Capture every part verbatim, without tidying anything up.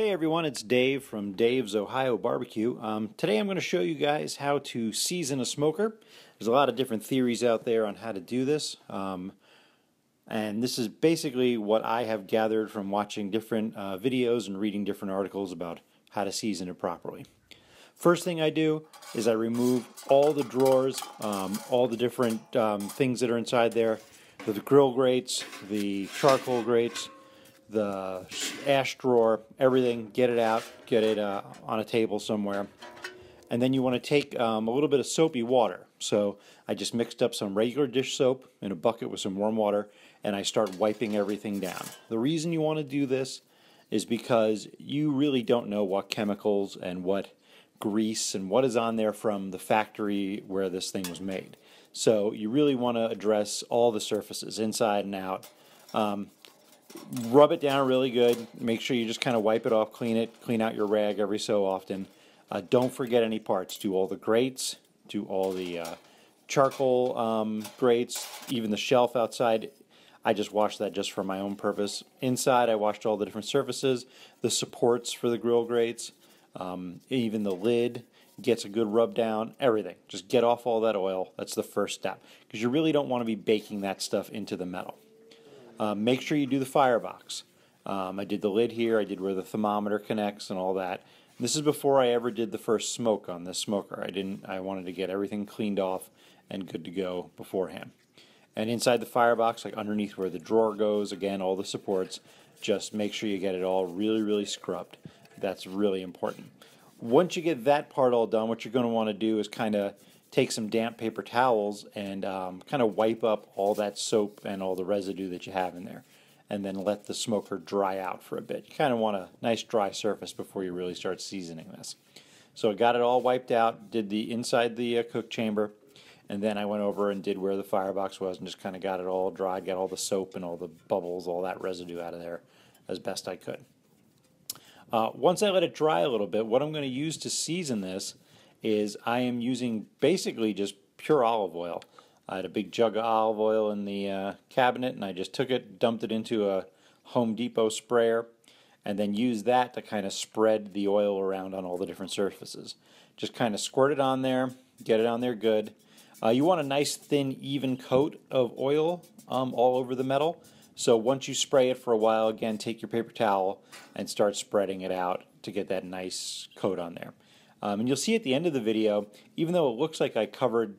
Hey everyone, it's Dave from Dave's Ohio Barbecue. Um, today I'm going to show you guys how to season a smoker. There's a lot of different theories out there on how to do this. Um, and this is basically what I have gathered from watching different uh, videos and reading different articles about how to season it properly. First thing I do is I remove all the drawers, um, all the different um, things that are inside there. The grill grates, the charcoal grates, the ash drawer, everything, get it out, get it uh, on a table somewhere. And then you want to take um, a little bit of soapy water. So I just mixed up some regular dish soap in a bucket with some warm water, and I start wiping everything down. The reason you want to do this is because you really don't know what chemicals and what grease and what is on there from the factory where this thing was made. So you really want to address all the surfaces, inside and out. Um, Rub it down really good. Make sure you just kind of wipe it off, clean it, clean out your rag every so often. Uh, don't forget any parts. Do all the grates, do all the uh, charcoal um, grates, even the shelf outside. I just washed that just for my own purpose. Inside, I washed all the different surfaces, the supports for the grill grates, um, even the lid gets a good rub down, everything. Just get off all that oil. That's the first step, because you really don't want to be baking that stuff into the metal. Uh, make sure you do the firebox. Um, I did the lid here, I did where the thermometer connects and all that. And this is before I ever did the first smoke on this smoker. I didn't. I wanted to get everything cleaned off and good to go beforehand. And inside the firebox, like underneath where the drawer goes, again, all the supports, just make sure you get it all really, really scrubbed. That's really important. Once you get that part all done, what you're going to want to do is kind of take some damp paper towels and um, kind of wipe up all that soap and all the residue that you have in there, and then let the smoker dry out for a bit. You kind of want a nice dry surface before you really start seasoning this. So I got it all wiped out, did the inside the uh, cook chamber, and then I went over and did where the firebox was and just kind of got it all dried, got all the soap and all the bubbles, all that residue out of there as best I could. Uh, once I let it dry a little bit, what I'm going to use to season this is I am using basically just pure olive oil. I had a big jug of olive oil in the uh, cabinet, and I just took it, dumped it into a Home Depot sprayer, and then used that to kind of spread the oil around on all the different surfaces. Just kind of squirt it on there, get it on there good. Uh, you want a nice thin even coat of oil um, all over the metal. So once you spray it for a while, again, take your paper towel and start spreading it out to get that nice coat on there. Um, and you'll see at the end of the video, even though it looks like I covered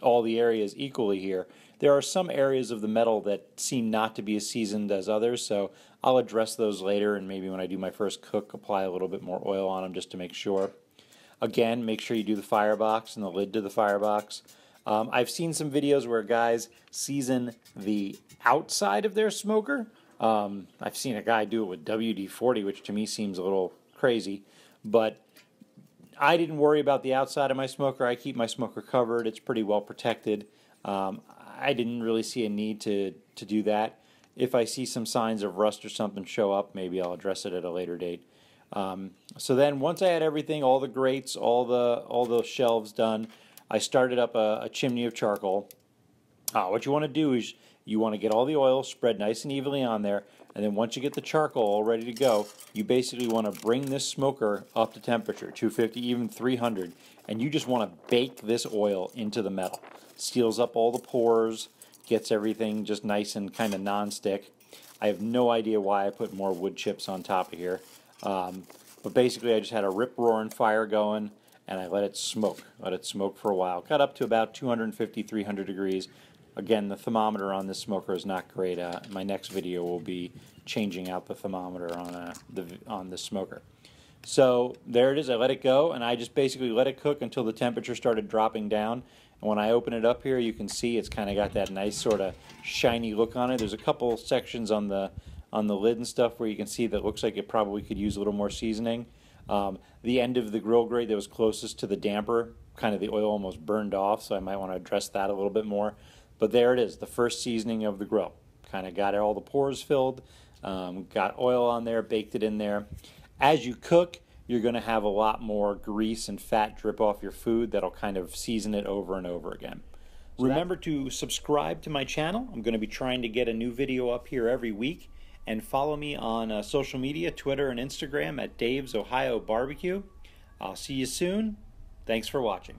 all the areas equally here, there are some areas of the metal that seem not to be as seasoned as others, so I'll address those later, and maybe when I do my first cook, apply a little bit more oil on them just to make sure. Again, make sure you do the firebox and the lid to the firebox. Um, I've seen some videos where guys season the outside of their smoker. Um, I've seen a guy do it with W D forty, which to me seems a little crazy, but I didn't worry about the outside of my smoker. I keep my smoker covered. It's pretty well protected. Um, I didn't really see a need to, to do that. If I see some signs of rust or something show up, maybe I'll address it at a later date. Um, so then once I had everything, all the grates, all the, all the shelves done, I started up a, a chimney of charcoal. Uh, what you want to do is you want to get all the oil spread nice and evenly on there, and then once you get the charcoal all ready to go, you basically want to bring this smoker up to temperature, two fifty, even three hundred, and you just want to bake this oil into the metal. Seals up all the pores, gets everything just nice and kind of non-stick. I have no idea why I put more wood chips on top of here, um, but basically I just had a rip-roaring fire going, and I let it smoke. Let it smoke for a while. Got up to about two fifty, three hundred degrees. Again, the thermometer on this smoker is not great. Uh, my next video will be changing out the thermometer on uh, the on this smoker. So there it is. I let it go, and I just basically let it cook until the temperature started dropping down. And when I open it up here, you can see it's kind of got that nice sort of shiny look on it. There's a couple sections on the on the lid and stuff where you can see that looks like it probably could use a little more seasoning. Um, the end of the grill grate that was closest to the damper, kind of the oil almost burned off, so I might want to address that a little bit more. But there it is, the first seasoning of the grill. Kind of got all the pores filled, um, got oil on there, baked it in there. As you cook, you're going to have a lot more grease and fat drip off your food that'll kind of season it over and over again. So remember to subscribe to my channel. I'm going to be trying to get a new video up here every week. and follow me on uh, social media, Twitter and Instagram at Dave's Ohio Barbecue. I'll see you soon. Thanks for watching.